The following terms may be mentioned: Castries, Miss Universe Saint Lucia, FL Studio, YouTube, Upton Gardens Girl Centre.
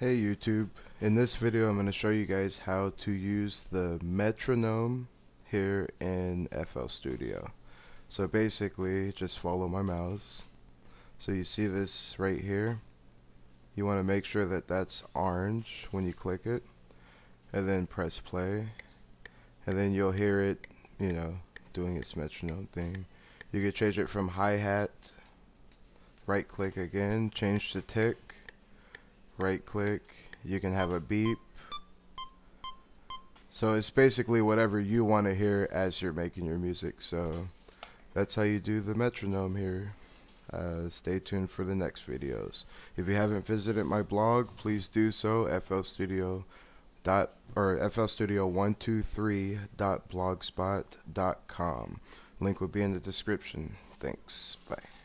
Hey YouTube, in this video I'm going to show you guys how to use the metronome here in FL Studio. So basically just follow my mouse. So you see this right here, you want to make sure that that's orange when you click it, and then press play, and then you'll hear it, you know, doing its metronome thing. You can change it from hi-hat, right click again, change to tick, right click, you can have a beep. So it's basically whatever you want to hear as you're making your music. So that's how you do the metronome here. Stay tuned for the next videos. If you haven't visited my blog, please do so, flstudio123.blogspot.com. Link will be in the description. Thanks. Bye.